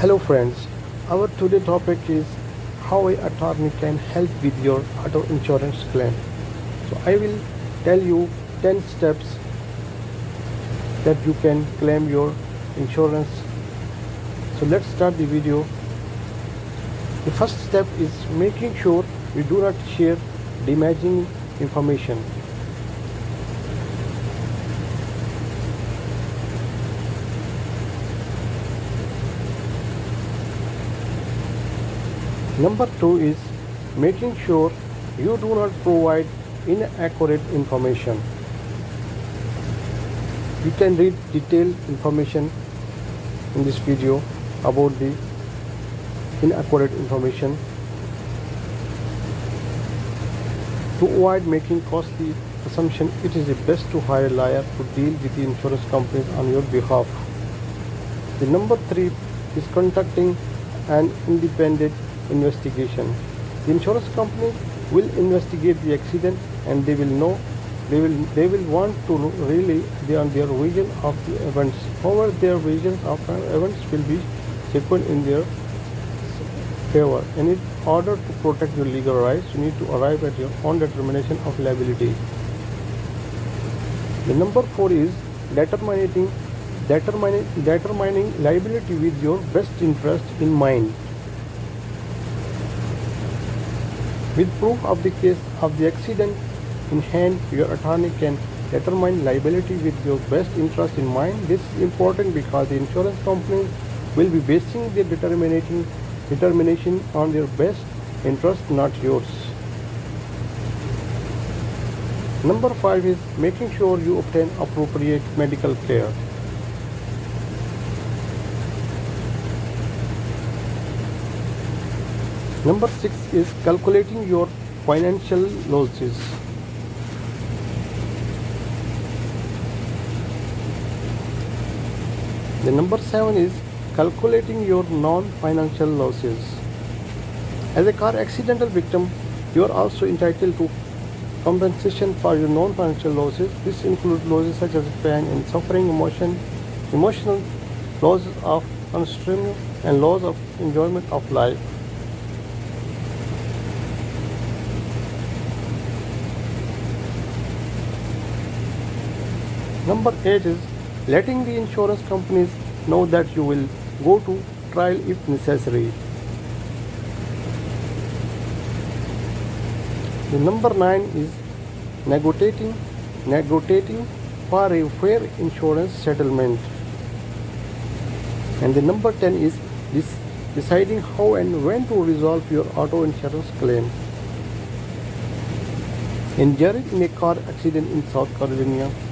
Hello friends, our today topic is how an attorney can help with your auto insurance claim. So I will tell you 10 steps that you can claim your insurance. So let's start the video. The first step is making sure we do not share damaging information. Number 2 is making sure you do not provide inaccurate information. You can read detailed information in this video about the inaccurate information to avoid making costly assumption. It is the best to hire a lawyer to deal with the insurance companies on your behalf. The number 3 is conducting an independent investigation. The insurance company will investigate the accident, and they will want to rely on their vision of the events. However, their vision of events will be sequential in their favor, and in order to protect your legal rights, you need to arrive at your own determination of liability. The number 4 is determining liability with your best interest in mind. With proof of the case of the accident in hand, your attorney can determine liability with your best interest in mind. This is important because the insurance companies will be basing their determination on their best interest, not yours. Number 5 is making sure you obtain appropriate medical care. Number 6 is calculating your financial losses. The number 7 is calculating your non-financial losses. As a car accidental victim, you are also entitled to compensation for your non-financial losses. This includes losses such as pain and suffering, emotional losses of concern, and loss of enjoyment of life. Number 8 is letting the insurance companies know that you will go to trial if necessary. The number 9 is negotiating for a fair insurance settlement. And the number 10 is deciding how and when to resolve your auto insurance claim. Injured in a car accident in South Carolina,